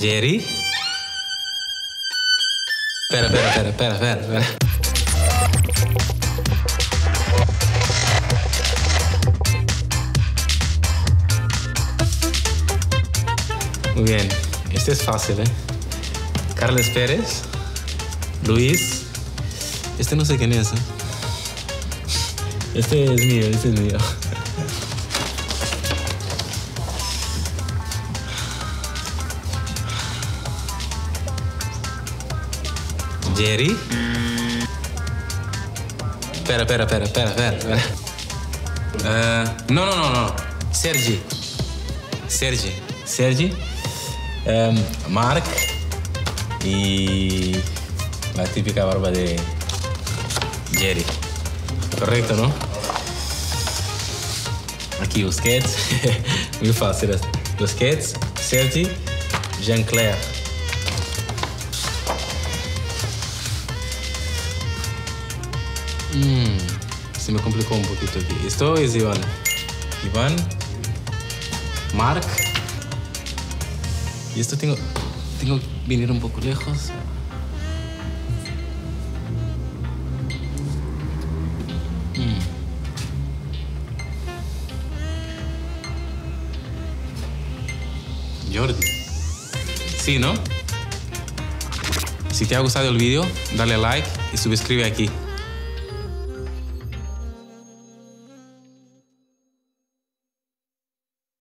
Jerry. Espera. Muy bien, este es fácil, ¿eh? Carles Pérez, Luis, este no sé quién es, ¿eh? Este es mío. Jerry. Espera. No. Sergi. Mark y la típica barba de Jerry. Correcto, ¿no? Aquí Busquets. Muy fácil. Busquets, Sergi, Jean Clair. Se me complicó un poquito aquí. Esto es Iván. Mark. Y esto tengo que venir un poco lejos. Jordi. Sí, ¿no? Si te ha gustado el vídeo, dale like y suscríbete aquí.